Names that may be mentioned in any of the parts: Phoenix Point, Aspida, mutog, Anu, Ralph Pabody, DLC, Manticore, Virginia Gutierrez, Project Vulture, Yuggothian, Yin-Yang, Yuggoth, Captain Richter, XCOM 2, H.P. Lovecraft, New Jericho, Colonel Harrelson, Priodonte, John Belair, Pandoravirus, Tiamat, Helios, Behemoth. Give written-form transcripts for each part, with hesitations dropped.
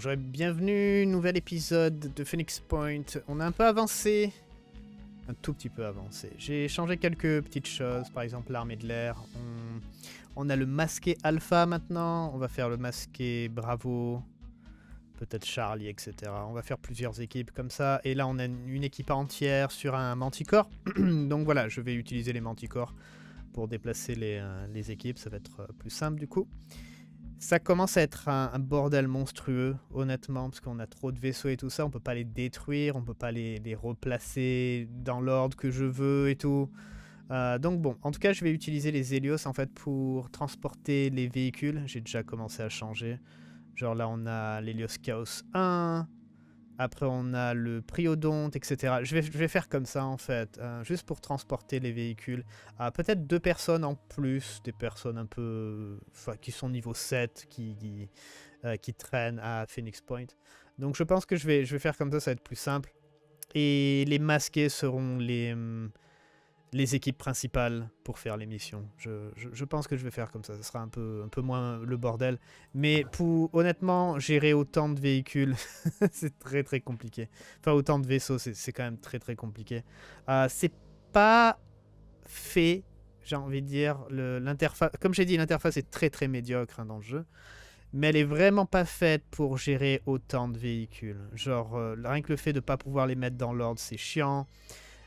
Bonjour et bienvenue, nouvel épisode de Phoenix Point. On a un peu avancé, un tout petit peu avancé. J'ai changé quelques petites choses, par exemple l'armée de l'air. On a le masqué Alpha maintenant, on va faire le masqué Bravo, peut-être Charlie, etc. On va faire plusieurs équipes comme ça. Et là on a une équipe entière sur un Manticore. Donc voilà, je vais utiliser les Manticores pour déplacer les équipes, ça va être plus simple du coup. Ça commence à être un bordel monstrueux, honnêtement, parce qu'on a trop de vaisseaux et tout ça, on peut pas les détruire, on peut pas les replacer dans l'ordre que je veux et tout. Donc bon, en tout cas, je vais utiliser les Helios en fait pour transporter les véhicules. J'ai déjà commencé à changer. Genre là, on a l'Helios Chaos 1, après on a le Priodonte, etc. Je vais faire comme ça en fait, juste pour transporter les véhicules. Peut-être deux personnes en plus, des personnes un peu... Enfin, qui sont niveau 7, qui traînent à Phoenix Point. Donc je pense que je vais faire comme ça, ça va être plus simple. Et les masqués seront les équipes principales pour faire les missions. Je pense que je vais faire comme ça, ça sera un peu moins le bordel. Mais pour honnêtement, gérer autant de véhicules, c'est très très compliqué. Enfin, autant de vaisseaux, c'est quand même très très compliqué. C'est pas fait, j'ai envie de dire. L'interface, comme j'ai dit, l'interface est très très médiocre hein, dans le jeu. Mais elle est vraiment pas faite pour gérer autant de véhicules. Genre, rien que le fait de pas pouvoir les mettre dans l'ordre, c'est chiant.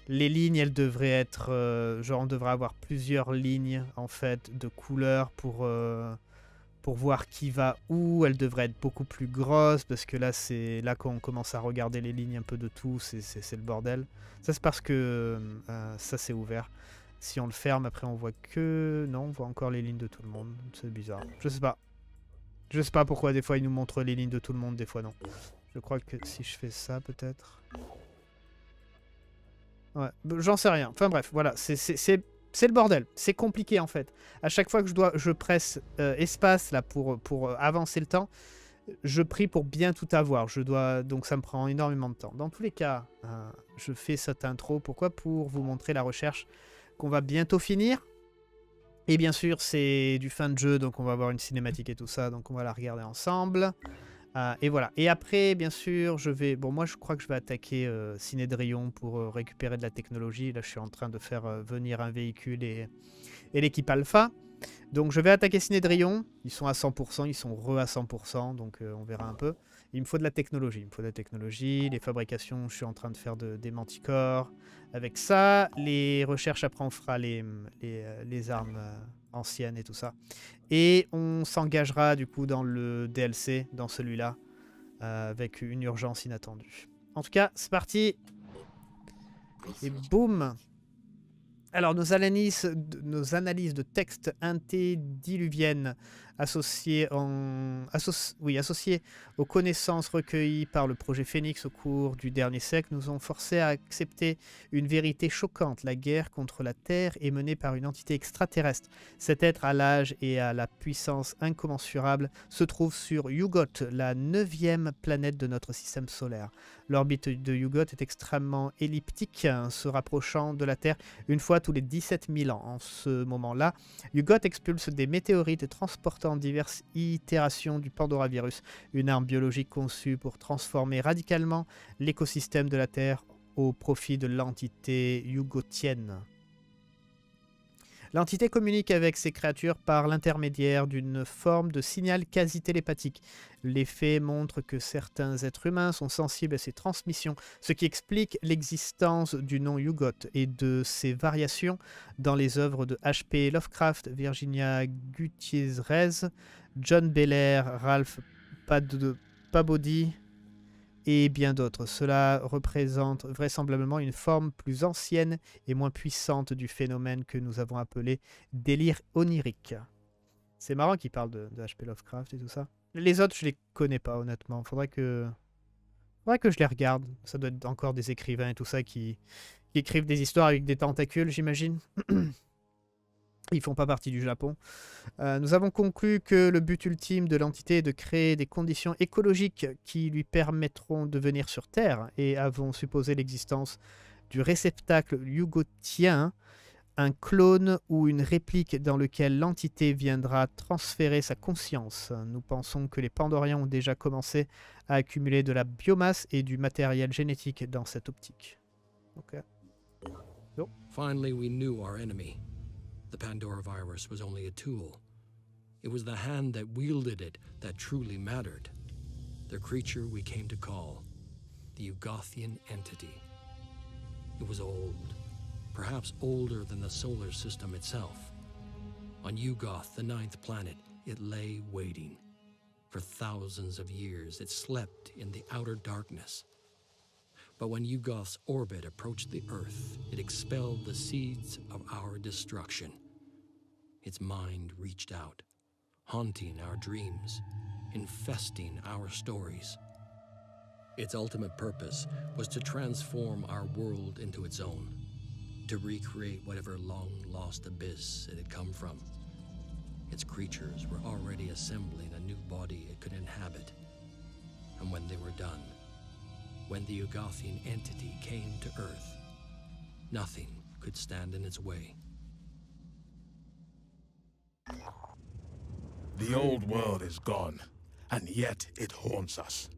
Les lignes, elles devraient être... genre, on devrait avoir plusieurs lignes, en fait, de couleurs pour voir qui va où. Elles devraient être beaucoup plus grosses, parce que là, c'est là qu'on commence à regarder les lignes un peu de tout. C'est le bordel. Ça, c'est parce que ça, c'est ouvert. Si on le ferme, après, on voit que... Non, on voit encore les lignes de tout le monde. C'est bizarre. Je sais pas. Je sais pas pourquoi, des fois, ils nous montrent les lignes de tout le monde, des fois, non. Je crois que si je fais ça, peut-être... Ouais, j'en sais rien. Enfin bref, voilà, c'est le bordel. C'est compliqué en fait. À chaque fois que je presse espace là pour avancer le temps, je prie pour bien tout avoir. Donc ça me prend énormément de temps. Dans tous les cas, je fais cette intro. Pourquoi? Pour vous montrer la recherche qu'on va bientôt finir. Et bien sûr, c'est du fin de jeu, donc on va avoir une cinématique et tout ça. Donc on va la regarder ensemble. Et voilà. Et après, bien sûr, je vais... Bon, moi, je crois que je vais attaquer Synedrion pour récupérer de la technologie. Là, je suis en train de faire venir un véhicule et l'équipe Alpha. Donc, je vais attaquer Synedrion. Ils sont à 100%, ils sont à 100%, donc on verra un peu. Il me faut de la technologie. Il me faut de la technologie. Les fabrications, je suis en train de faire des manticores. Avec ça, les recherches, après, on fera les armes... ancienne et tout ça, et on s'engagera du coup dans le DLC, dans celui-là, avec une urgence inattendue. En tout cas, c'est parti. Et boum. Alors nos analyses de textes antédiluviennes associées aux connaissances recueillies par le projet Phoenix au cours du dernier siècle nous ont forcés à accepter une vérité choquante. La guerre contre la Terre est menée par une entité extraterrestre. Cet être à l'âge et à la puissance incommensurable se trouve sur Yuggoth, la 9e planète de notre système solaire. L'orbite de Yuggoth est extrêmement elliptique, se rapprochant de la Terre une fois tous les 17 000 ans. En ce moment-là, Yuggoth expulse des météorites transportant diverses itérations du Pandoravirus, une arme biologique conçue pour transformer radicalement l'écosystème de la Terre au profit de l'entité yougothienne. L'entité communique avec ces créatures par l'intermédiaire d'une forme de signal quasi télépathique. Les faits montrent que certains êtres humains sont sensibles à ces transmissions, ce qui explique l'existence du nom Yuggoth et de ses variations dans les œuvres de H.P. Lovecraft, Virginia Gutierrez, John Belair, Ralph Pabody et bien d'autres. Cela représente vraisemblablement une forme plus ancienne et moins puissante du phénomène que nous avons appelé délire onirique. C'est marrant qu'ils parlent de H.P. Lovecraft et tout ça. Les autres, je les connais pas, honnêtement. Faudrait que je les regarde. Ça doit être encore des écrivains et tout ça qui écrivent des histoires avec des tentacules, j'imagine. Ils font pas partie du Japon. Nous avons conclu que le but ultime de l'entité est de créer des conditions écologiques qui lui permettront de venir sur Terre et avons supposé l'existence du réceptacle yuggothien un clone ou une réplique dans lequel l'entité viendra transférer sa conscience. Nous pensons que les Pandoriens ont déjà commencé à accumuler de la biomasse et du matériel génétique dans cette optique. Ok. So. Finally, we knew our enemy. The Pandoravirus was only a tool. It was the hand that wielded it that truly mattered. The creature we came to call the Yuggothian entity. It was old. Perhaps older than the solar system itself. On Yuggoth, the ninth planet, it lay waiting. For thousands of years, it slept in the outer darkness. But when Yuggoth's orbit approached the Earth, it expelled the seeds of our destruction. Its mind reached out, haunting our dreams, infesting our stories. Its ultimate purpose was to transform our world into its own. To recreate whatever long-lost abyss it had come from. Its creatures were already assembling a new body it could inhabit. And when they were done, when the Yuggothian entity came to Earth, nothing could stand in its way. The old world is gone, and yet it haunts us.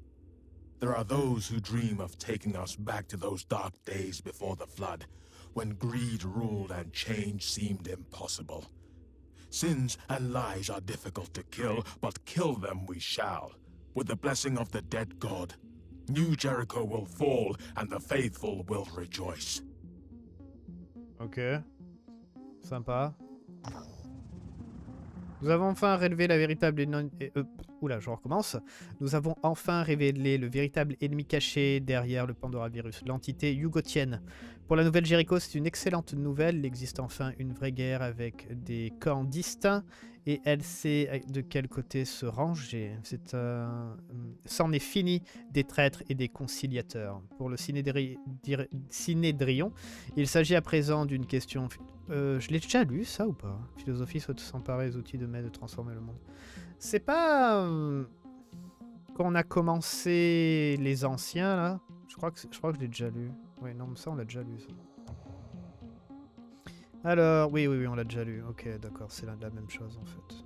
There are those who dream of taking us back to those dark days before the flood, when greed ruled and change seemed impossible. Sins and lies are difficult to kill, but kill them we shall. With the blessing of the dead god, New Jericho will fall and the faithful will rejoice. Ok. Sympa. Nous avons enfin révélé la véritable ennemi... Oula, je recommence. Nous avons enfin révélé le véritable ennemi caché derrière le Pandoravirus, l'entité yougothienne. Pour la nouvelle Jericho, c'est une excellente nouvelle. Il existe enfin une vraie guerre avec des camps distincts et elle sait de quel côté se ranger. C'en est fini des traîtres et des conciliateurs. Pour le Synedrion, il s'agit à présent d'une question... je l'ai déjà lu, ça, ou pas? Philosophie souhaite s'emparer des outils de maître de transformer le monde. C'est pas... quand on a commencé les anciens, là. Je crois que je l'ai déjà lu. Oui, non, mais ça, on l'a déjà lu, ça. Alors, oui, on l'a déjà lu. Ok, d'accord, c'est la même chose, en fait.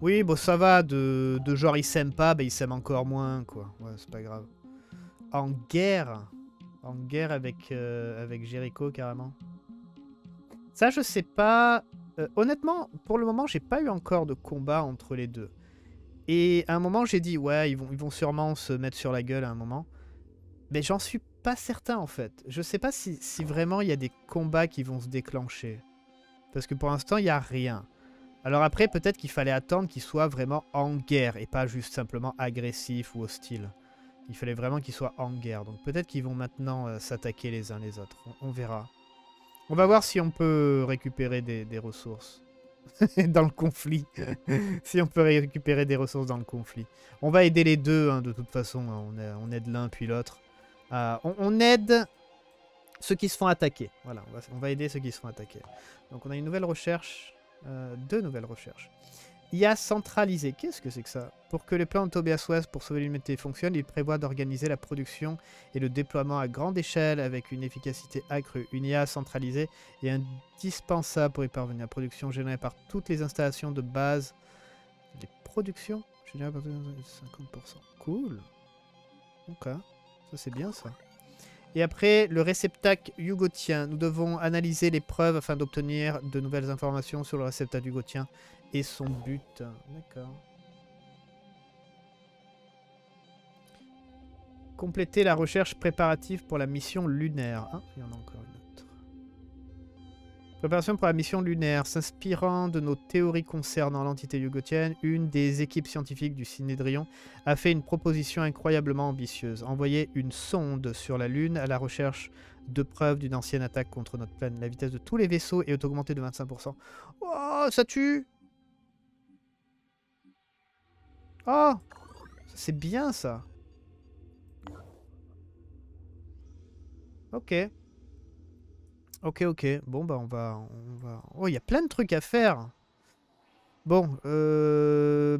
Oui, bon, ça va, de genre, ils s'aiment pas, bah, ils s'aiment encore moins, quoi. Ouais, c'est pas grave. En guerre avec Jericho, carrément. Ça, je sais pas... honnêtement, pour le moment, j'ai pas eu encore de combat entre les deux. Et à un moment, j'ai dit, ouais, ils vont sûrement se mettre sur la gueule à un moment. Mais j'en suis pas certain, en fait. Je sais pas si vraiment il y a des combats qui vont se déclencher. Parce que pour l'instant, il n'y a rien. Alors après, peut-être qu'il fallait attendre qu'ils soient vraiment en guerre et pas juste simplement agressifs ou hostiles. Il fallait vraiment qu'ils soient en guerre. Donc peut-être qu'ils vont maintenant s'attaquer les uns les autres. On verra. On va voir si on peut récupérer des ressources dans le conflit. Si on peut récupérer des ressources dans le conflit. On va aider les deux, hein, de toute façon. On aide l'un puis l'autre. On aide ceux qui se font attaquer. Voilà, on va aider ceux qui se font attaquer. Donc on a une nouvelle recherche. Deux nouvelles recherches. IA centralisée. Qu'est-ce que c'est que ça? Pour que les plans de Tobias West pour sauver l'humanité fonctionnent, il prévoit d'organiser la production et le déploiement à grande échelle avec une efficacité accrue. Une IA centralisée est indispensable pour y parvenir. La production générée par toutes les installations de base. Les productions générées par 50%. Cool. Ok. Ça, c'est bien, ça. Et après, le réceptacle yuggotien. Nous devons analyser les preuves afin d'obtenir de nouvelles informations sur le réceptacle yuggotien et son but. D'accord. Compléter la recherche préparative pour la mission lunaire. Ah, il y en a encore une autre. Préparation pour la mission lunaire. S'inspirant de nos théories concernant l'entité yuggothienne, une des équipes scientifiques du Synedrion a fait une proposition incroyablement ambitieuse. Envoyer une sonde sur la Lune à la recherche de preuves d'une ancienne attaque contre notre planète. La vitesse de tous les vaisseaux est augmentée de 25%. Oh, ça tue! Oh, c'est bien ça. Ok. Ok. Bon, bah on va... Oh, il y a plein de trucs à faire. Bon,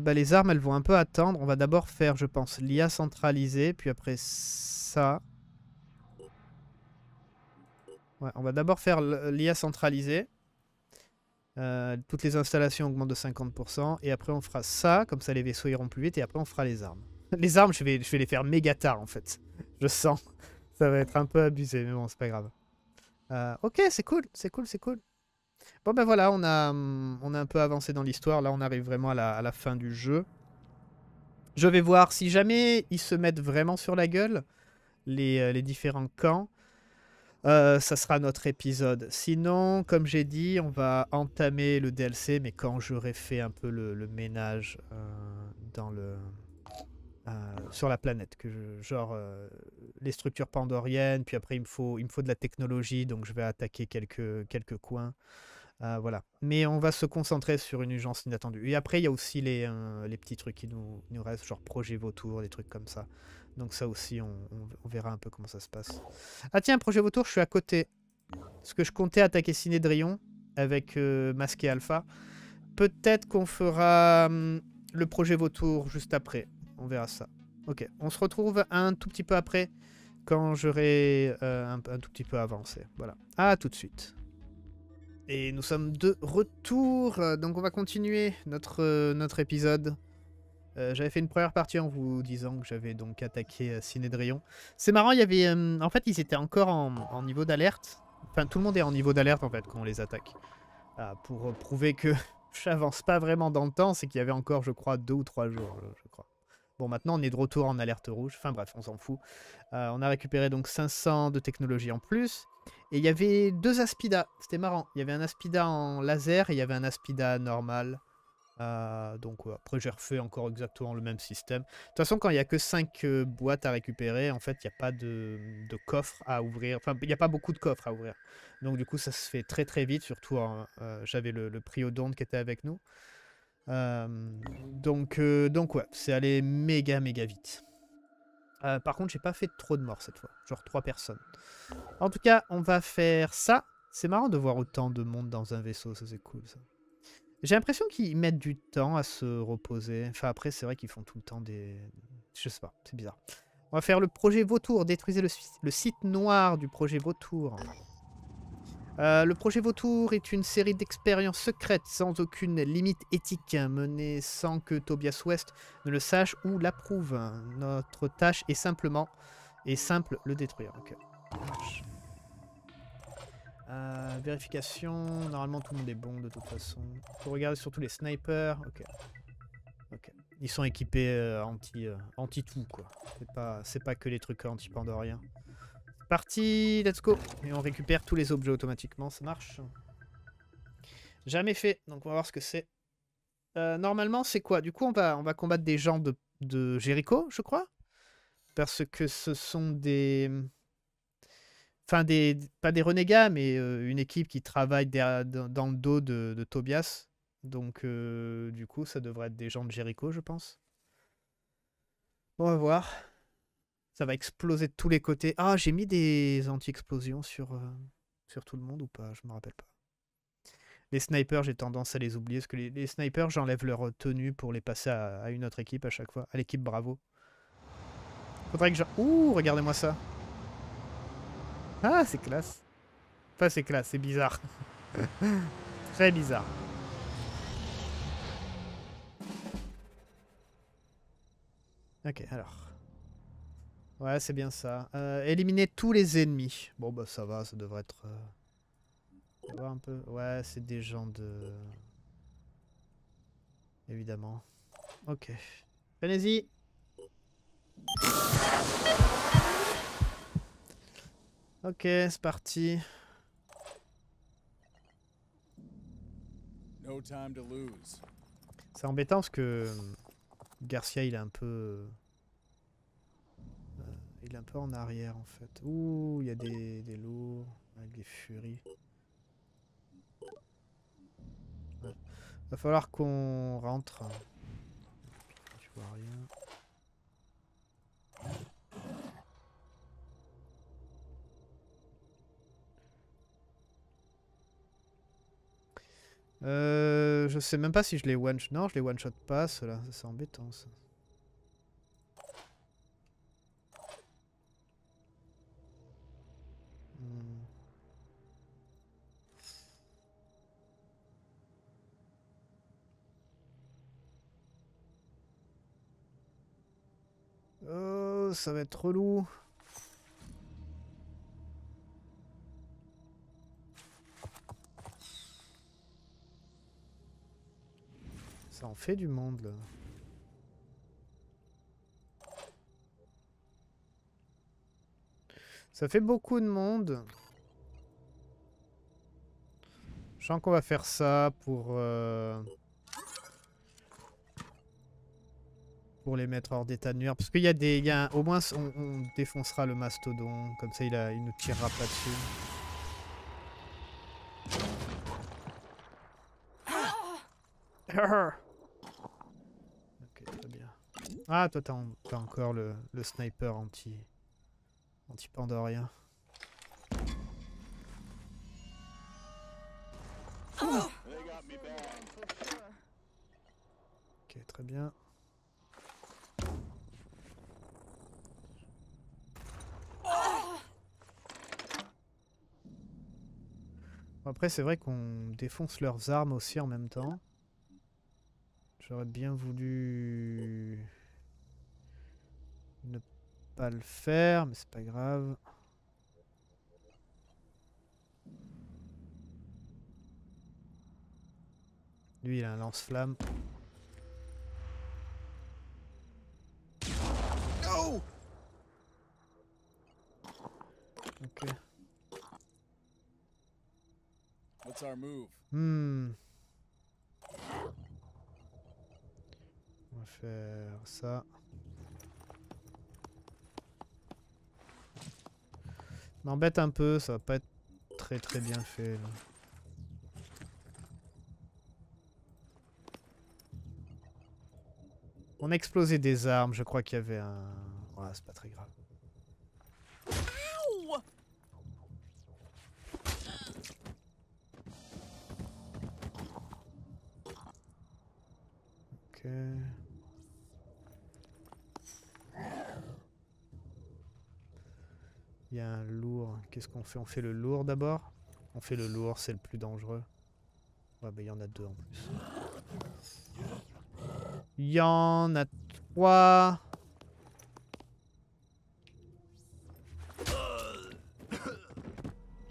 bah les armes, elles vont un peu attendre. On va d'abord faire, je pense, l'IA centralisée. Puis après ça... Ouais, on va d'abord faire l'IA centralisée. Toutes les installations augmentent de 50%. Et après on fera ça, comme ça les vaisseaux iront plus vite. Et après on fera les armes. Les armes, je vais les faire méga tard en fait. Je sens. Ça va être un peu abusé, mais bon, c'est pas grave. Ok, c'est cool, c'est cool, c'est cool. Bon ben voilà, on a un peu avancé dans l'histoire. Là on arrive vraiment à la fin du jeu. Je vais voir si jamais ils se mettent vraiment sur la gueule, les différents camps. Ça sera notre épisode. Sinon, comme j'ai dit, on va entamer le DLC, mais quand j'aurai fait un peu le ménage sur la planète. Que les structures pandoriennes, puis après il me faut de la technologie, donc je vais attaquer quelques coins. Voilà. Mais on va se concentrer sur une urgence inattendue. Et après, il y a aussi les petits trucs qui nous restent, genre projet Vautour, des trucs comme ça. Donc ça aussi, on verra un peu comment ça se passe. Ah tiens, projet Vautour, je suis à côté. Parce que je comptais attaquer Synedrion avec Masqué Alpha. Peut-être qu'on fera le projet Vautour juste après. On verra ça. Ok, on se retrouve un tout petit peu après, quand j'aurai un tout petit peu avancé. Voilà, à tout de suite. Et nous sommes de retour, donc on va continuer notre épisode. J'avais fait une première partie en vous disant que j'avais donc attaqué Synedrion. C'est marrant, il y avait, en fait ils étaient encore en niveau d'alerte. Enfin tout le monde est en niveau d'alerte en fait quand on les attaque. Pour prouver que j'avance pas vraiment dans le temps, c'est qu'il y avait encore je crois 2 ou 3 jours je crois. Bon maintenant on est de retour en alerte rouge, enfin bref on s'en fout. On a récupéré donc 500 de technologie en plus. Et il y avait 2 Aspida, c'était marrant. Il y avait un Aspida en laser et il y avait un Aspida normal. Donc après j'ai refait encore exactement le même système. De toute façon quand il n'y a que 5 boîtes à récupérer, en fait il n'y a pas de coffre à ouvrir. Enfin il n'y a pas beaucoup de coffres à ouvrir. Donc du coup ça se fait très très vite, surtout j'avais le Priodonte qui était avec nous. Donc ouais, c'est allé méga vite. Par contre, j'ai pas fait trop de morts cette fois. Genre 3 personnes. En tout cas, on va faire ça. C'est marrant de voir autant de monde dans un vaisseau. Ça, c'est cool, ça. J'ai l'impression qu'ils mettent du temps à se reposer. Enfin, après, c'est vrai qu'ils font tout le temps des... Je sais pas, c'est bizarre. On va faire le projet Vautour. Détruisez le site noir du projet Vautour. Le projet Vautour est une série d'expériences secrètes sans aucune limite éthique, menée sans que Tobias West ne le sache ou l'approuve. Notre tâche est simple, le détruire. Okay. Vérification, normalement tout le monde est bon de toute façon. Il faut regarder surtout les snipers. Okay. Okay. Ils sont équipés anti-tout quoi. C'est pas que les trucs anti-pandoriens. Parti, let's go. Et on récupère tous les objets automatiquement, ça marche. Jamais fait, donc on va voir ce que c'est. Normalement, c'est quoi? Du coup, on va combattre des gens de Jericho, je crois. Parce que ce sont des... Enfin, pas des renégats, mais une équipe qui travaille dans le dos de Tobias. Donc, du coup, ça devrait être des gens de Jericho, je pense. On va voir. Ça va exploser de tous les côtés. Ah, j'ai mis des anti-explosions sur tout le monde ou pas? Je me rappelle pas. Les snipers, j'ai tendance à les oublier. Parce que les snipers, j'enlève leur tenue pour les passer à une autre équipe à chaque fois. À l'équipe Bravo. Faudrait que je... Ouh, regardez-moi ça. Ah, c'est classe. Enfin, c'est classe, c'est bizarre. Très bizarre. Ok, alors... Ouais, c'est bien ça. Éliminer tous les ennemis. Bon, bah ça va, ça devrait être... On va voir un peu. Ouais, c'est des gens de... Évidemment. Ok. Allez-y. Ok, c'est parti. C'est embêtant parce que... Garcia, il est un peu... Il est un peu en arrière en fait. Ouh, il y a des lourds avec des furies. Ouais. Va falloir qu'on rentre. Je vois rien. Je sais même pas si je les one-shot. Non, je les one-shot pas ceux-là. C'est embêtant ça. chose, ça va être relou. Ça en fait du monde là. Ça fait beaucoup de monde. Je sens qu'on va faire ça pour les mettre hors d'état de nuire. Parce qu'il y a des... Il y a un, au moins, on défoncera le mastodon. Comme ça, il nous tirera pas dessus. Ok, très bien. Ah, toi, t'as encore le sniper anti-pandorien. Ok, très bien. Bon, après, c'est vrai qu'on défonce leurs armes aussi en même temps. J'aurais bien voulu ne pas le faire, mais c'est pas grave. Lui, il a un lance-flamme. No! Ok. What's our move? On va faire ça. M'embête un peu, ça va pas être très bien fait là. On a explosé des armes, je crois qu'il y avait un... Ouais, c'est pas très grave. Ok. Il y a un lourd. Qu'est-ce qu'on fait? On fait le lourd d'abord? On fait le lourd, c'est le plus dangereux. Ouais, bah il y en a deux en plus. Il y en a trois.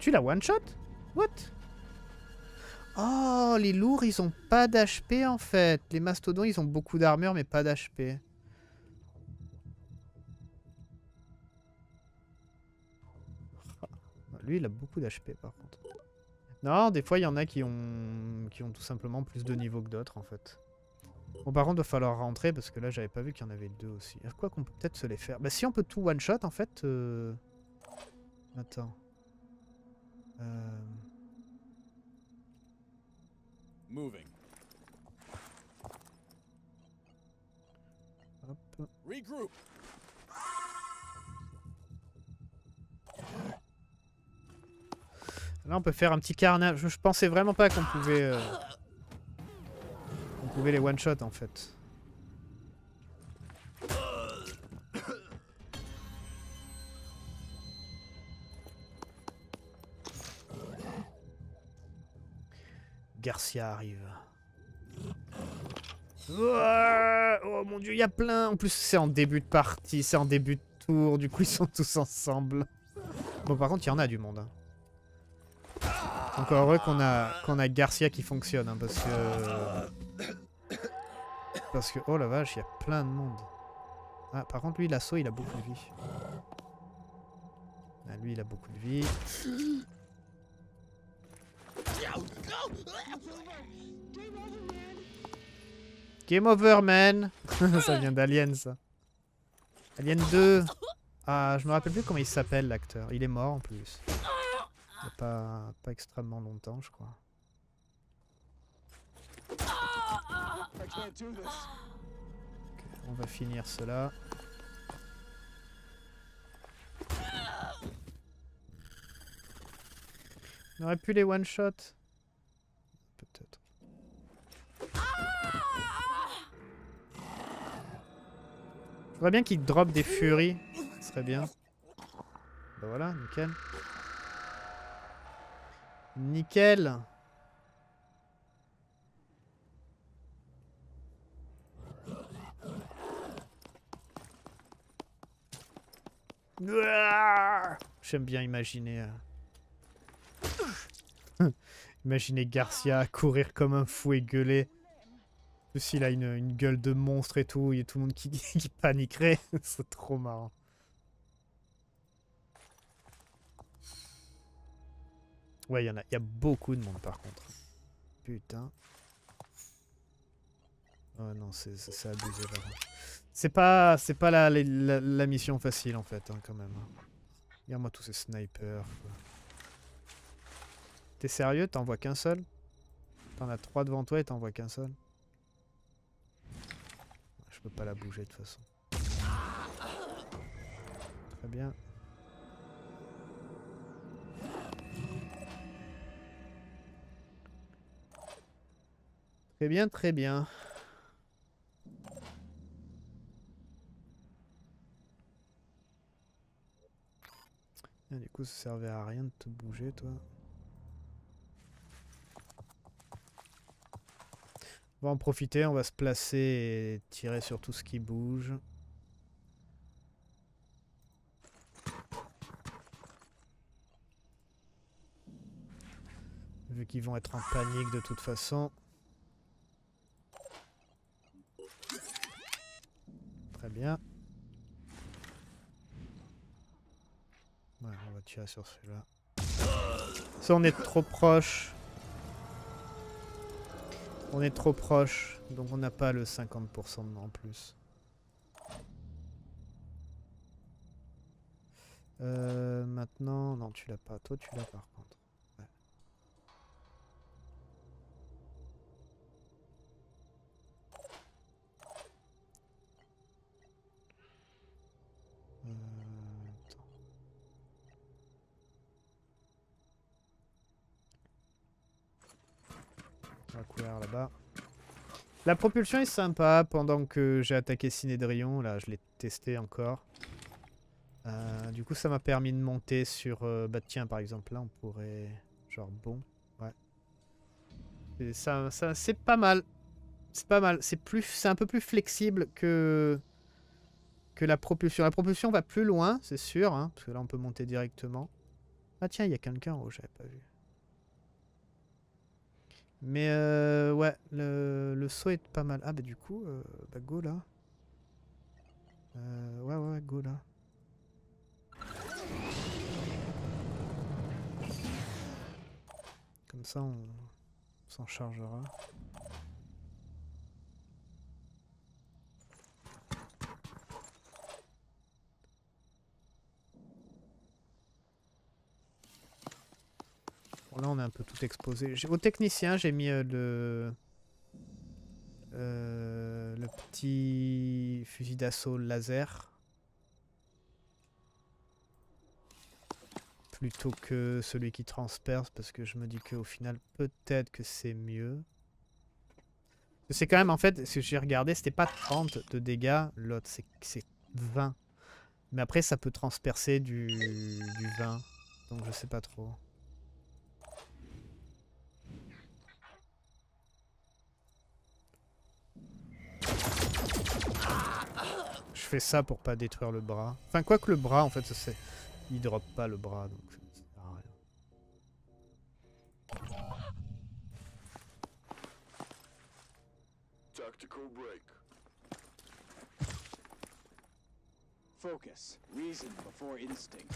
Tu l'as one shot? What? Oh, les lourds, ils ont pas d'HP en fait. Les mastodons, ils ont beaucoup d'armure mais pas d'HP. Lui, il a beaucoup d'HP par contre. Non, des fois, il y en a qui ont tout simplement plus de niveau que d'autres en fait. Bon, par contre, il va falloir rentrer parce que là, j'avais pas vu qu'il y en avait deux aussi. Quoi qu'on peut peut-être se les faire. Bah, si on peut tout one-shot, en fait... Attends. Moving. Hop. Regroup. Là, on peut faire un petit carnage. Je pensais vraiment pas qu'on pouvait... Vous pouvez les one-shot en fait. Garcia arrive. Oh mon dieu, il y a plein. En plus, c'est en début de partie, c'est en début de tour. Du coup, ils sont tous ensemble. Bon, par contre, il y en a du monde. Encore heureux qu'on a Garcia qui fonctionne, hein, parce que... oh la vache, il y a plein de monde. Ah, par contre, lui, l'assaut, il a beaucoup de vie. Ah, lui, il a beaucoup de vie. Game over, man. Ça vient d'Alien, ça. Alien 2. Ah, je me rappelle plus comment il s'appelle, l'acteur. Il est mort, en plus. Il n'y a pas extrêmement longtemps, je crois. Okay, on va finir cela. On aurait pu les one-shot. Peut-être. Je voudrais bien qu'ils drop des furies. Ce serait bien. Ben voilà, nickel. Nickel. J'aime bien imaginer... Imaginez Garcia courir comme un fou et gueuler. S'il a une gueule de monstre et tout, il y a tout le monde qui paniquerait. C'est trop marrant. Ouais, il y a beaucoup de monde par contre. Putain. Oh non, c'est abusé. C'est pas la mission facile en fait, hein, quand même. Regarde-moi tous ces snipers. T'es sérieux? T'en vois qu'un seul? T'en as trois devant toi et t'en vois qu'un seul? Je peux pas la bouger de toute façon. Très bien. Très bien, très bien. Et du coup, ça servait à rien de te bouger, toi. On va en profiter, on va se placer et tirer sur tout ce qui bouge. Vu qu'ils vont être en panique de toute façon. Très bien. Ouais, on va tirer sur celui-là. Ça, on est trop proche. On est trop proche, donc on n'a pas le 50% en plus. Maintenant, non, tu l'as pas. Toi, tu l'as par contre. Ouais. Attends. On va courir là-bas. La propulsion est sympa. Pendant que j'ai attaqué Synedrion, là, je l'ai testé encore. Du coup, ça m'a permis de monter sur... bah tiens, par exemple, là, on pourrait... Genre, bon, ouais. Et ça c'est pas mal. C'est pas mal. C'est un peu plus flexible que la propulsion. La propulsion va plus loin, c'est sûr, hein, parce que là, on peut monter directement. Ah tiens, il y a quelqu'un en haut, j'avais pas vu. Mais ouais, le saut est pas mal. Ah bah du coup, bah go là. Ouais, go là. Comme ça, on s'en chargera. Bon, là, on est un peu tout exposé. Au technicien, j'ai mis le petit fusil d'assaut laser. Plutôt que celui qui transperce, parce que je me dis qu'au final, peut-être que c'est mieux. C'est quand même, en fait, ce que j'ai regardé, c'était pas 30 de dégâts. L'autre, c'est 20. Mais après, ça peut transpercer du 20. Donc, je sais pas trop. Je fais ça pour pas détruire le bras. Enfin, quoi que le bras, en fait, il drop pas le bras, donc ça ne sert à rien. Tactical break. Focus, reason before instinct.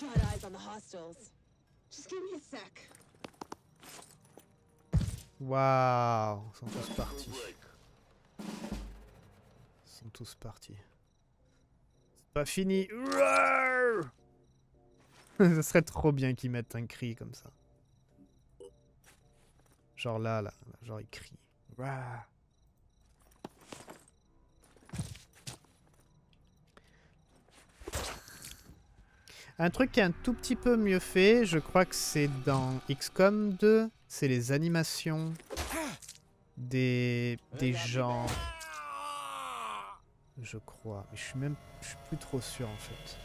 Got eyes on the hostiles. Just give me a sec. Waouh, ils sont tous partis. Ils sont tous partis. C'est pas fini. Ce serait trop bien qu'ils mettent un cri comme ça. Genre là genre ils crient. Un truc qui est un tout petit peu mieux fait, je crois que c'est dans XCOM 2. C'est les animations des gens, je crois. Mais je suis plus trop sûr en fait.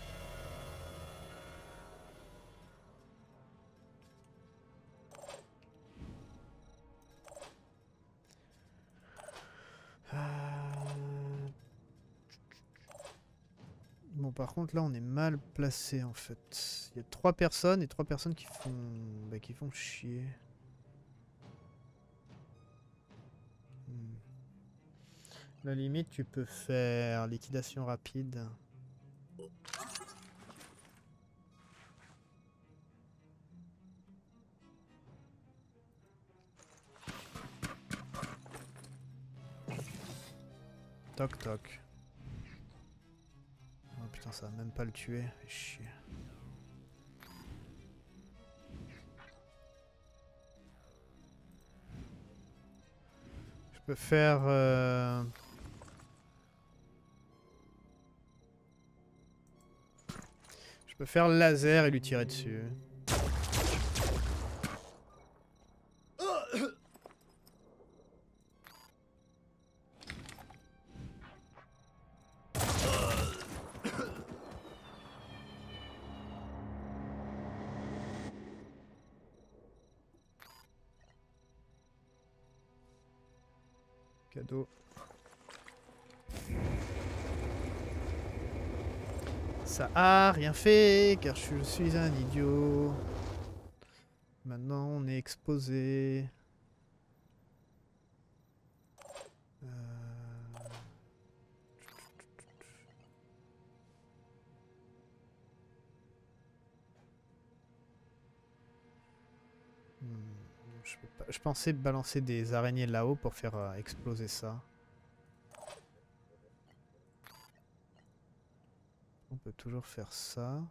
Bon, par contre, là, on est mal placé, en fait. Il y a 3 personnes, et 3 personnes qui font... Bah, qui font chier. À la limite, tu peux faire liquidation rapide. Toc toc. Oh putain, ça va même pas le tuer, fais chier. Je peux faire... Je peux faire laser et lui tirer dessus. Ça a rien fait car je suis un idiot. Maintenant on est exposé. Je peux pas. Je pensais balancer des araignées là-haut pour faire exploser ça. On peut toujours faire ça.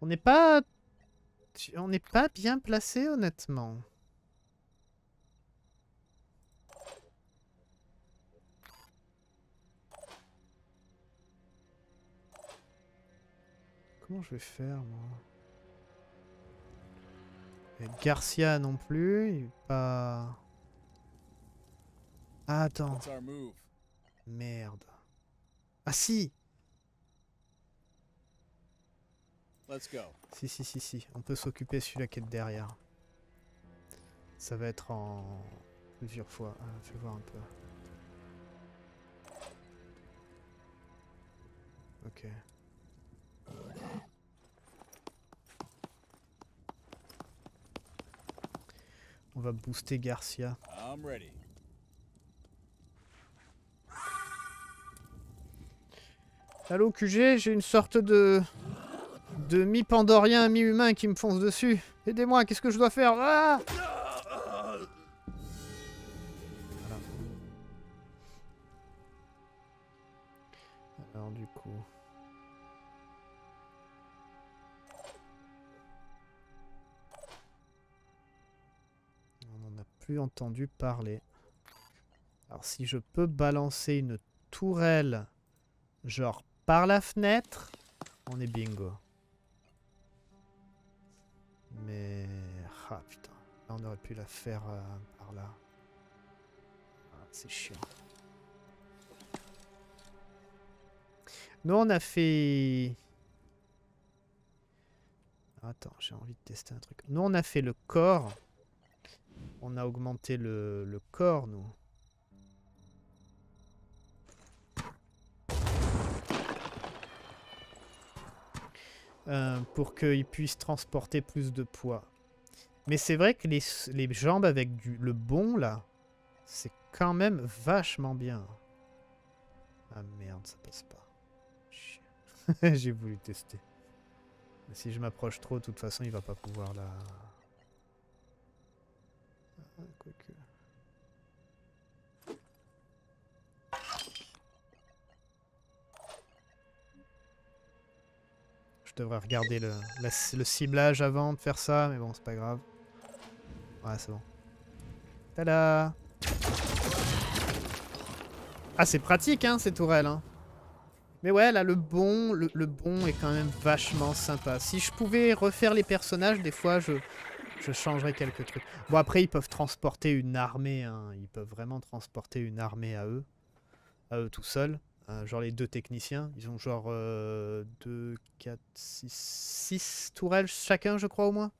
On n'est pas bien placé honnêtement. Comment je vais faire, moi? Et Garcia non plus, il est pas... Ah, attends. Merde. Ah si! Si, on peut s'occuper de celui-là qui est derrière. Ça va être en... plusieurs fois. Ah, fais voir un peu. Ok. On va booster Garcia. Allô QG, j'ai une sorte de... mi-pandorien, mi-humain qui me fonce dessus. Aidez-moi, qu'est-ce que je dois faire? Ah voilà. Alors du coup... entendu parler. Alors si je peux balancer une tourelle genre par la fenêtre, on est bingo. Mais... ah putain, là, on aurait pu la faire par là. Ah, c'est chiant. Nous on a fait... Attends, j'ai envie de tester un truc. Nous on a fait le corps. On a augmenté le corps, nous. Pour qu'il puisse transporter plus de poids. Mais c'est vrai que les jambes avec le bon, là, c'est quand même vachement bien. Ah merde, ça passe pas. J'ai voulu tester. Mais si je m'approche trop, de toute façon, il va pas pouvoir la... Quoique. Je devrais regarder le ciblage avant de faire ça, mais bon, c'est pas grave. Ouais, c'est bon. Tada! Ah, c'est pratique, hein, ces tourelles, hein. Mais ouais, là, le bon est quand même vachement sympa. Si je pouvais refaire les personnages, des fois, je changerai quelques trucs. Bon, après, ils peuvent transporter une armée. Hein. Ils peuvent vraiment transporter une armée à eux. à eux tout seuls. Genre les deux techniciens, ils ont genre 2, 4, 6, 6 tourelles chacun, je crois, au moins.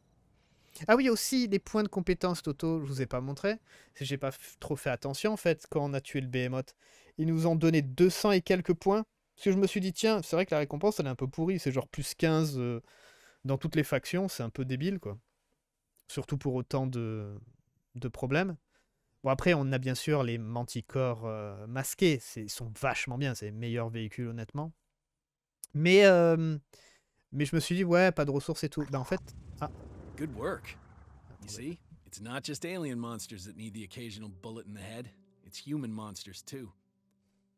Ah oui, aussi les points de compétence Toto, je vous ai pas montré. J'ai pas trop fait attention en fait quand on a tué le Behemoth. Ils nous ont donné 200 et quelques points. Parce que je me suis dit, tiens, c'est vrai que la récompense elle est un peu pourrie. C'est genre plus 15 dans toutes les factions, c'est un peu débile quoi. Surtout pour autant de problèmes. Bon, après, on a bien sûr les Manticore masqués. Ils sont vachement bien. C'est les meilleurs véhicules, honnêtement. Mais je me suis dit, ouais, pas de ressources et tout. Ben, en fait... Ah. Good work. You see, it's not just alien monsters that need the occasional bullet in the head. It's human monsters, too.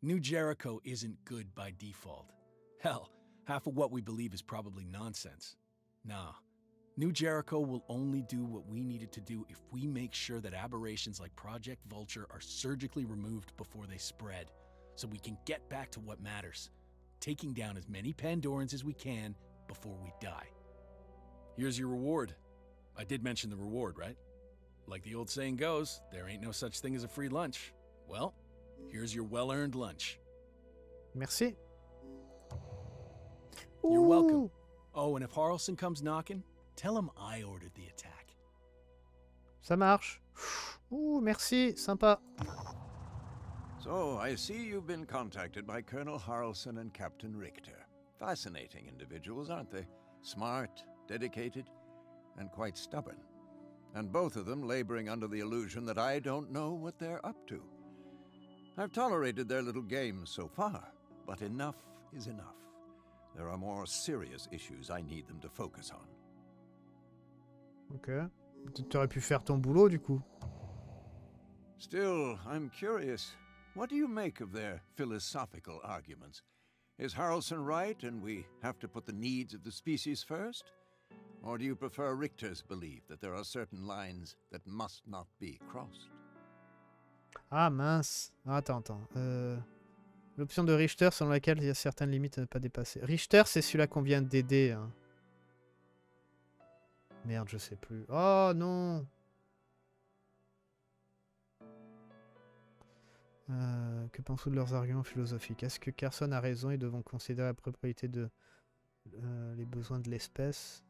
New Jericho isn't good by default. Hell, half of what we believe is probably nonsense. Nah. New Jericho will only do what we needed to do if we make sure that aberrations like Project Vulture are surgically removed before they spread, so we can get back to what matters, taking down as many Pandorans as we can before we die. Here's your reward. I did mention the reward, right? Like the old saying goes, there ain't no such thing as a free lunch. Well, here's your well-earned lunch. Merci. Ooh. You're welcome. Oh, and if Harrelson comes knocking, tell him I ordered the attack. Ça marche. Ouh, merci, sympa. So, I see you've been contacted by Colonel Harrelson and Captain Richter. Fascinating individuals, aren't they? Smart, dedicated, and quite stubborn. And both of them laboring under the illusion that I don't know what they're up to. I've tolerated their little games so far, but enough is enough. There are more serious issues I need them to focus on. Ok. Tu aurais pu faire ton boulot du coup. Still, I'm curious. What do you make of their philosophical arguments? Is Harrelson right and we have to put the needs of the species first? Or do you prefer Richter's belief that there are certain lines that must not be crossed? Ah mince. Attends. L'option de Richter selon laquelle il y a certaines limites à ne pas dépasser. Richter, c'est celui-là qu'on vient d'aider. Hein. Merde, je sais plus. Oh non. Que pensez-vous de leurs arguments philosophiques? Est-ce que Carson a raison et devons considérer la propriété de les besoins de l'espèce?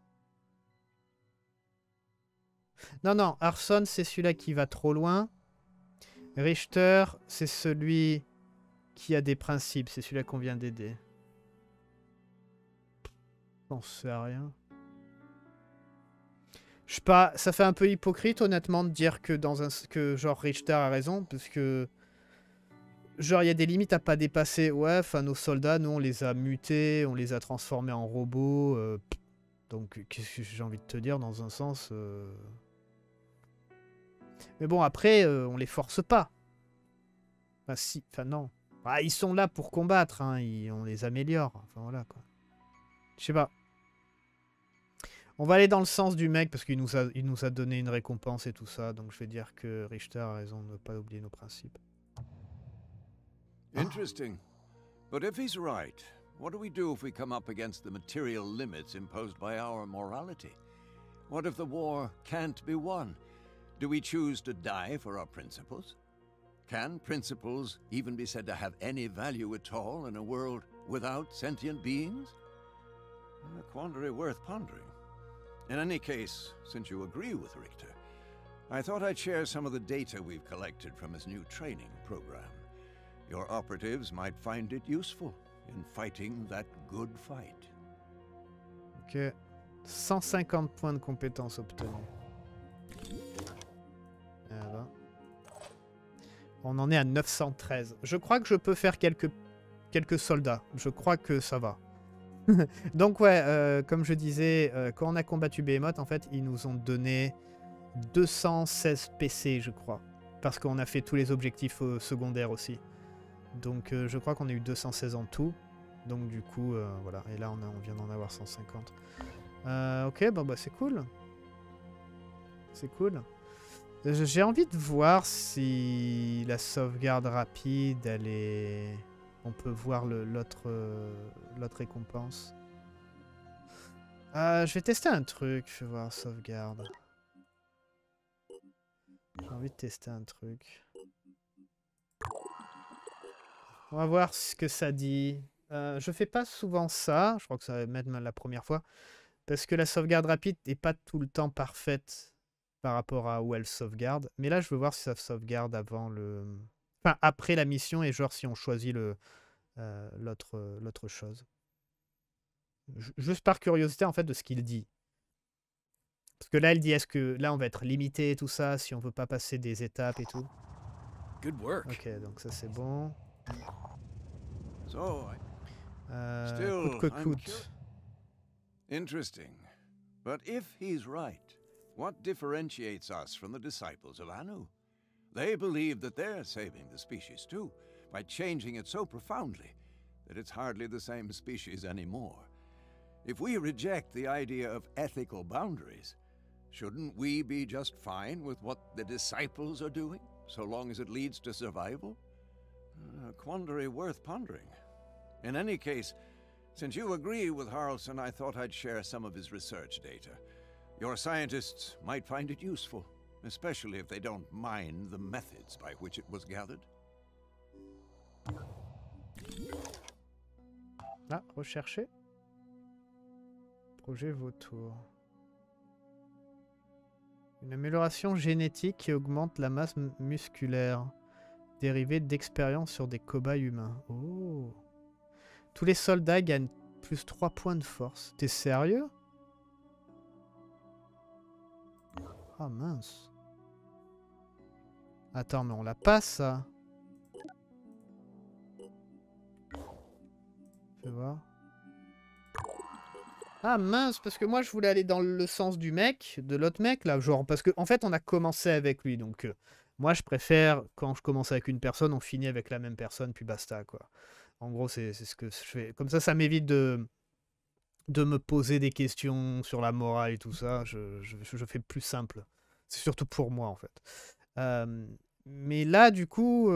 Non, Harrelson, c'est celui-là qui va trop loin. Richter, c'est celui qui a des principes. C'est celui-là qu'on vient d'aider. J'en sais rien. Je sais pas, ça fait un peu hypocrite honnêtement de dire que genre Richter a raison, parce que genre il y a des limites à pas dépasser. Ouais, enfin nos soldats, nous on les a mutés, on les a transformés en robots. Donc qu'est-ce que j'ai envie de te dire dans un sens Mais bon après, on les force pas. Enfin si, enfin non. Ah, ils sont là pour combattre, hein, on les améliore. Enfin voilà quoi. Je sais pas. On va aller dans le sens du mec parce qu'il nous a donné une récompense et tout ça, donc je vais dire que Richter a raison de ne pas oublier nos principes. Interesting. But if he's right, what do we do if we come up against the material limits imposed by our morality? What if the war can't be won? Do we choose to die for our principles? Can principles even be said to have any value at all in a world without sentient beings? A quandary worth pondering. In any case, since you agree with Richter, I thought I'd share some of the data we've collected from his new training program. Your operatives might find it useful in fighting that good fight. Ok. 150 points de compétence obtenus. Voilà. On en est à 913. Je crois que je peux faire quelques soldats. Je crois que ça va. Donc ouais, comme je disais, quand on a combattu Behemoth, en fait, ils nous ont donné 216 PC, je crois. Parce qu'on a fait tous les objectifs secondaires aussi. Donc je crois qu'on a eu 216 en tout. Donc du coup, voilà. Et là, on vient d'en avoir 150. Ok, bah c'est cool. C'est cool. J'ai envie de voir si la sauvegarde rapide, elle est... On peut voir l'autre récompense. Je vais tester un truc. Je vais voir sauvegarde. J'ai envie de tester un truc. On va voir ce que ça dit. Je fais pas souvent ça. Je crois que ça va être même la première fois. Parce que la sauvegarde rapide n'est pas tout le temps parfaite par rapport à où elle sauvegarde. Mais là, je veux voir si ça sauvegarde avant le... Enfin, après la mission et genre si on choisit le l'autre chose. Juste par curiosité, en fait, de ce qu'il dit. Parce que là, elle dit, est-ce que là, on va être limité et tout ça, si on veut pas passer des étapes et tout. Good work. Ok, donc ça, c'est bon. Coûte que coûte. Interesting. But if he's right, what differentiates us from the disciples of Anu? They believe that they're saving the species too, by changing it so profoundly that it's hardly the same species anymore. If we reject the idea of ethical boundaries, shouldn't we be just fine with what the disciples are doing, so long as it leads to survival? A quandary worth pondering. In any case, since you agree with Harrelson, I thought I'd share some of his research data. Your scientists might find it useful, especially if they don't mind the methods by which it was gathered. Ah, rechercher. Projet Vautour. Une amélioration génétique qui augmente la masse musculaire, dérivée d'expériences sur des cobayes humains. Oh. Tous les soldats gagnent plus 3 points de force. T'es sérieux? Ah mince. Attends, mais on l'a pas ça. Fais voir. Ah mince, parce que moi je voulais aller dans le sens du mec, de l'autre mec là, genre parce que en fait on a commencé avec lui, donc moi je préfère quand je commence avec une personne, on finit avec la même personne, puis basta quoi. En gros c'est ce que je fais. Comme ça, ça m'évite de me poser des questions sur la morale et tout ça. Je fais plus simple. C'est surtout pour moi en fait. Mais là du coup,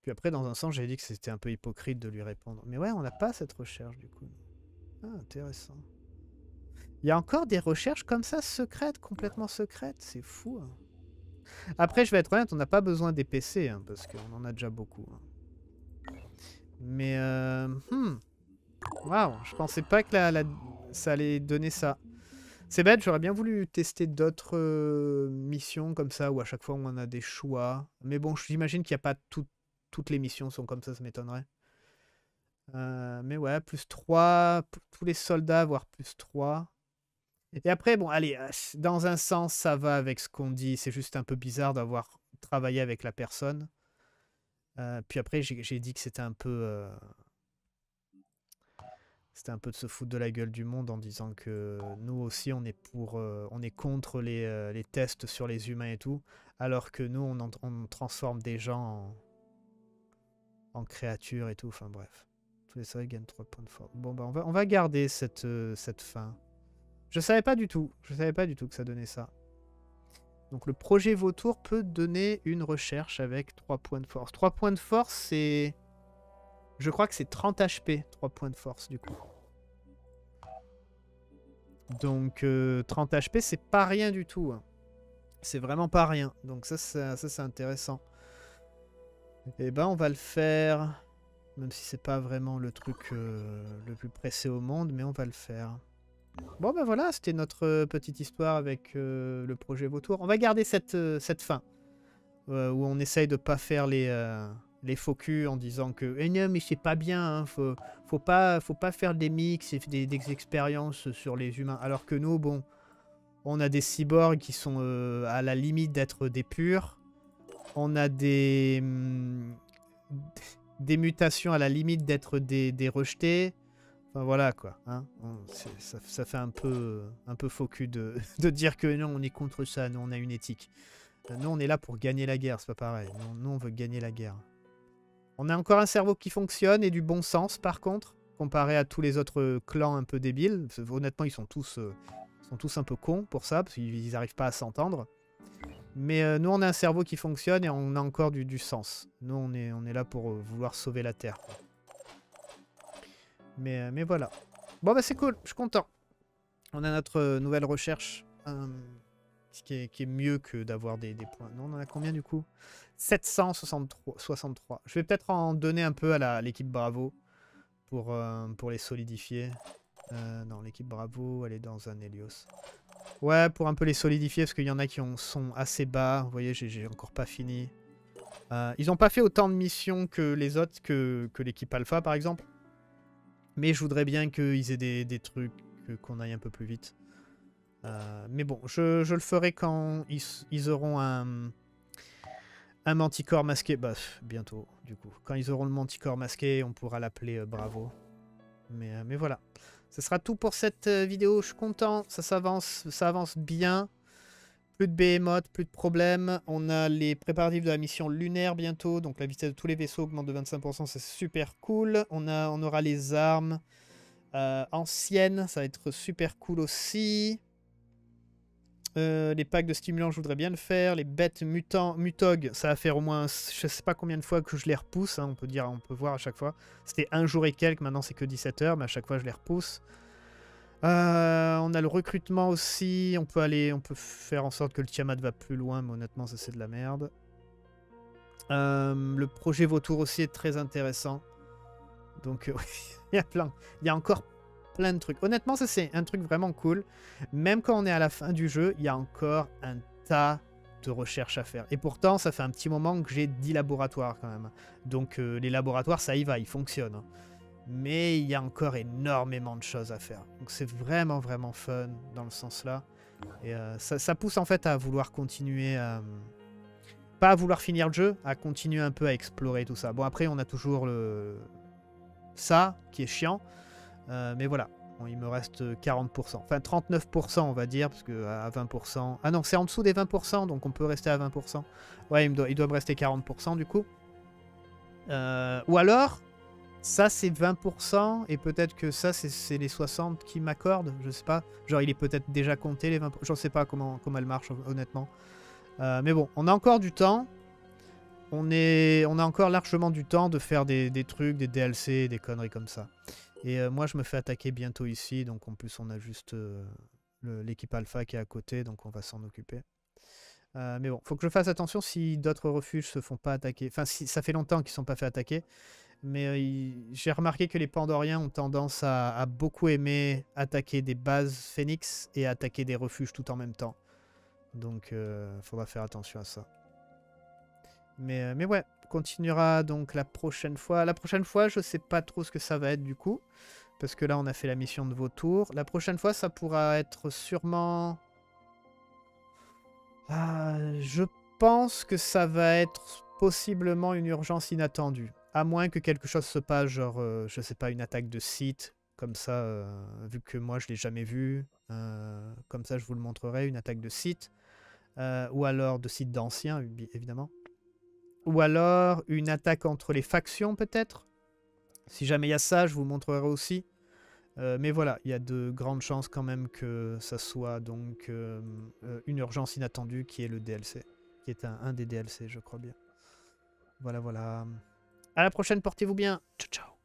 puis après dans un sens j'avais dit que c'était un peu hypocrite de lui répondre. Mais ouais, on n'a pas cette recherche du coup. Ah, intéressant. Il y a encore des recherches comme ça, secrètes, complètement secrètes. C'est fou. Hein. Après, je vais être honnête, on n'a pas besoin des PC, hein, parce qu'on en a déjà beaucoup. Hein. Mais, waouh, je pensais pas que ça allait donner ça. C'est bête, j'aurais bien voulu tester d'autres missions comme ça, où à chaque fois on a des choix. Mais bon, j'imagine qu'il n'y a pas toutes les missions sont comme ça, ça m'étonnerait. Mais ouais, plus 3, tous les soldats, voire plus 3. Et après, bon, allez, dans un sens, ça va avec ce qu'on dit. C'est juste un peu bizarre d'avoir travaillé avec la personne. Puis après, j'ai dit que c'était un peu... c'était un peu de se foutre de la gueule du monde en disant que nous aussi, on est contre les tests sur les humains et tout. Alors que nous, on transforme des gens en créatures et tout. Enfin bref. Tous les soldats gagnent 3 points de force. Bon, bah, on va garder cette fin. Je savais pas du tout. Je savais pas du tout que ça donnait ça. Donc, le projet Vautour peut donner une recherche avec 3 points de force. 3 points de force, c'est... Je crois que c'est 30 HP, 3 points de force, du coup. Donc, 30 HP, c'est pas rien du tout. Hein. C'est vraiment pas rien. Donc, ça c'est intéressant. Et ben, on va le faire... Même si c'est pas vraiment le truc le plus pressé au monde, mais on va le faire. Bon ben voilà, c'était notre petite histoire avec le projet Vautour. On va garder cette fin, où on essaye de pas faire les faux culs en disant que eh non mais c'est pas bien, hein, faut pas faire des mix et des expériences sur les humains. Alors que nous, bon, on a des cyborgs qui sont à la limite d'être des purs. On a des mutations à la limite d'être des rejetés. Enfin voilà quoi. Hein. Ça fait un peu faux cul de dire que non, on est contre ça, non, on a une éthique. Non, on est là pour gagner la guerre, c'est pas pareil. Non, on veut gagner la guerre. On a encore un cerveau qui fonctionne et du bon sens par contre, comparé à tous les autres clans un peu débiles. Honnêtement, ils sont tous un peu cons pour ça, parce qu'ils n'arrivent pas à s'entendre. Mais nous, on a un cerveau qui fonctionne et on a encore du sens. Nous, on est là pour vouloir sauver la Terre. Mais voilà. Bon, bah c'est cool, je suis content. On a notre nouvelle recherche. Ce qui est mieux que d'avoir des points. Non, on en a combien du coup? 763. Je vais peut-être en donner un peu à l'équipe Bravo pour les solidifier. Non, l'équipe Bravo, elle est dans un Helios. Ouais, pour un peu les solidifier, parce qu'il y en a qui sont assez bas. Vous voyez, j'ai encore pas fini. Ils n'ont pas fait autant de missions que les autres, que l'équipe Alpha par exemple. Mais je voudrais bien qu'ils aient des trucs, qu'on aille un peu plus vite. Mais bon, je le ferai quand ils auront un Manticore masqué. Bah, bientôt, du coup. Quand ils auront le Manticore masqué, on pourra l'appeler Bravo. Mais voilà. Ce sera tout pour cette vidéo. Je suis content. Ça avance bien. Plus de Behemoth, plus de problèmes. On a les préparatifs de la mission lunaire bientôt. Donc la vitesse de tous les vaisseaux augmente de 25%. C'est super cool. On aura les armes anciennes. Ça va être super cool aussi. Les packs de stimulants, je voudrais bien le faire. Les bêtes mutog, ça va faire au moins je sais pas combien de fois que je les repousse. Hein, on peut voir à chaque fois. C'était un jour et quelques, maintenant c'est que 17 heures, mais à chaque fois je les repousse. On a le recrutement aussi. On peut faire en sorte que le Tiamat va plus loin, mais honnêtement ça c'est de la merde. Le projet Vautour aussi est très intéressant. Donc il y a encore plein de trucs. Honnêtement, ça c'est un truc vraiment cool. Même quand on est à la fin du jeu, il y a encore un tas de recherches à faire. Et pourtant, ça fait un petit moment que j'ai 10 laboratoires quand même. Donc les laboratoires, ça y va, ils fonctionnent. Mais il y a encore énormément de choses à faire. Donc c'est vraiment, vraiment fun dans le sens là. Et ça pousse en fait à vouloir continuer à... Pas à vouloir finir le jeu, à continuer un peu à explorer tout ça. Bon, après, on a toujours le... ça, qui est chiant. Mais voilà, bon, il me reste 40%, enfin 39% on va dire, parce que à 20%, ah non c'est en dessous des 20%, donc on peut rester à 20%, ouais il doit me rester 40% du coup, ou alors, ça c'est 20%, et peut-être que ça c'est les 60 qui m'accordent, je sais pas, genre il est peut-être déjà compté les 20%, je sais pas comment elle marche honnêtement, mais bon, on a encore du temps. On a encore largement du temps de faire des trucs, des DLC, des conneries comme ça. Et moi, je me fais attaquer bientôt ici. Donc, en plus, on a juste l'équipe Alpha qui est à côté. Donc, on va s'en occuper. Mais bon, faut que je fasse attention si d'autres refuges se font pas attaquer. Enfin, si, ça fait longtemps qu'ils ne sont pas fait attaquer. Mais j'ai remarqué que les Pandoriens ont tendance à beaucoup aimer attaquer des bases Phoenix et attaquer des refuges tout en même temps. Donc, faudra faire attention à ça. Mais ouais, continuera donc la prochaine fois. La prochaine fois, je sais pas trop ce que ça va être du coup. Parce que là, on a fait la mission de Vautour. La prochaine fois, ça pourra être sûrement... Ah, je pense que ça va être possiblement une urgence inattendue. À moins que quelque chose se passe, genre, je sais pas, une attaque de site. Comme ça, vu que moi, je l'ai jamais vu. Comme ça, je vous le montrerai, une attaque de site. Ou alors de site d'anciens, évidemment. Ou alors une attaque entre les factions peut-être. Si jamais il y a ça, je vous montrerai aussi. Mais voilà, il y a de grandes chances quand même que ça soit donc une urgence inattendue qui est le DLC. Qui est un des DLC, je crois bien. Voilà, voilà. À la prochaine, portez-vous bien. Ciao, ciao.